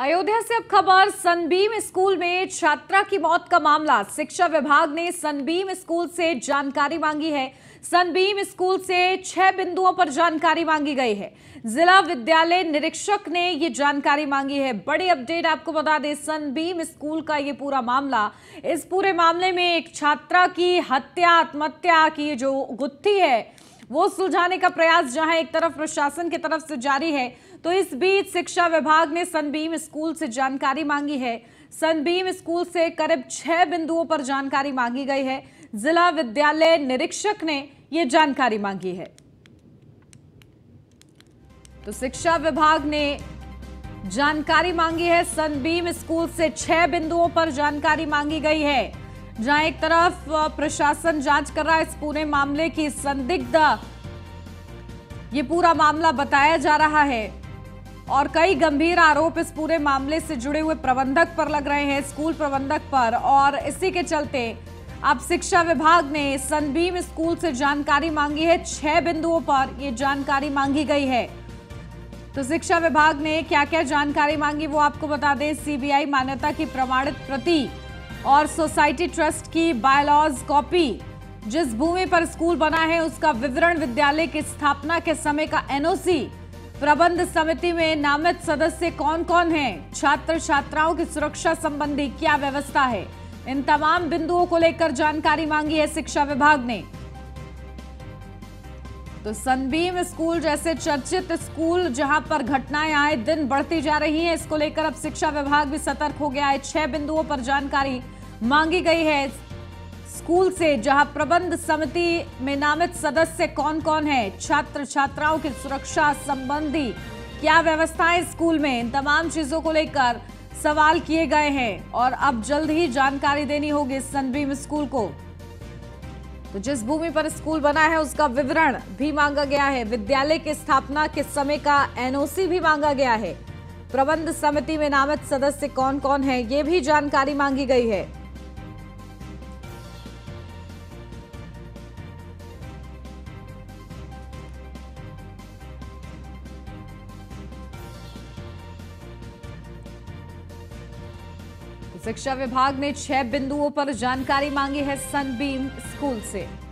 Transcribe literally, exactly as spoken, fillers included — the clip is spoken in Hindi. अयोध्या से अब खबर सनबीम स्कूल में छात्रा की मौत का मामला। शिक्षा विभाग ने सनबीम स्कूल से जानकारी मांगी है। सनबीम स्कूल से छह बिंदुओं पर जानकारी मांगी गई है। जिला विद्यालय निरीक्षक ने ये जानकारी मांगी है। बड़ी अपडेट आपको बता दें, सनबीम स्कूल का ये पूरा मामला, इस पूरे मामले में एक छात्रा की हत्या आत्महत्या की जो गुत्थी है वो सुलझाने का प्रयास जहां एक तरफ प्रशासन की तरफ से जारी है, तो इस बीच शिक्षा विभाग ने सनबीम स्कूल से जानकारी मांगी है। सनबीम स्कूल से करीब छह बिंदुओं पर जानकारी मांगी गई है। जिला विद्यालय निरीक्षक ने ये जानकारी मांगी है, तो शिक्षा विभाग ने जानकारी मांगी है। सनबीम स्कूल से छह बिंदुओं पर जानकारी मांगी गई है। जहां एक तरफ प्रशासन जांच कर रहा है इस पूरे मामले की, संदिग्ध ये पूरा मामला बताया जा रहा है और कई गंभीर आरोप इस पूरे मामले से जुड़े हुए प्रबंधक पर लग रहे हैं, स्कूल प्रबंधक पर। और इसी के चलते अब शिक्षा विभाग ने सनबीम स्कूल से जानकारी मांगी है। छह बिंदुओं पर ये जानकारी मांगी गई है। तो शिक्षा विभाग ने क्या क्या जानकारी मांगी वो आपको बता दें। सीबीआई मान्यता की प्रमाणित प्रति और सोसाइटी ट्रस्ट की बायलॉज कॉपी, जिस भूमि पर स्कूल बना है उसका विवरण, विद्यालय की स्थापना के समय का एनओसी, प्रबंध समिति में नामित सदस्य कौन कौन हैं, छात्र छात्राओं की सुरक्षा संबंधी क्या व्यवस्था है, इन तमाम बिंदुओं को लेकर जानकारी मांगी है शिक्षा विभाग ने। तो सनबीम स्कूल जैसे चर्चित स्कूल जहां पर घटनाएं आए दिन बढ़ती जा रही हैं, इसको लेकर अब शिक्षा विभाग भी सतर्क हो गया है। छह बिंदुओं पर जानकारी मांगी गई है स्कूल से, जहां प्रबंध समिति में नामित सदस्य कौन कौन हैं, छात्र छात्राओं की सुरक्षा संबंधी क्या व्यवस्थाएं स्कूल में, इन तमाम चीजों को लेकर सवाल किए गए हैं। और अब जल्द ही जानकारी देनी होगी सनबीम स्कूल को। तो जिस भूमि पर स्कूल बना है उसका विवरण भी मांगा गया है, विद्यालय की स्थापना के समय का एनओसी भी मांगा गया है, प्रबंध समिति में नामित सदस्य कौन कौन है ये भी जानकारी मांगी गई है। शिक्षा विभाग ने छह बिंदुओं पर जानकारी मांगी है सनबीम स्कूल से।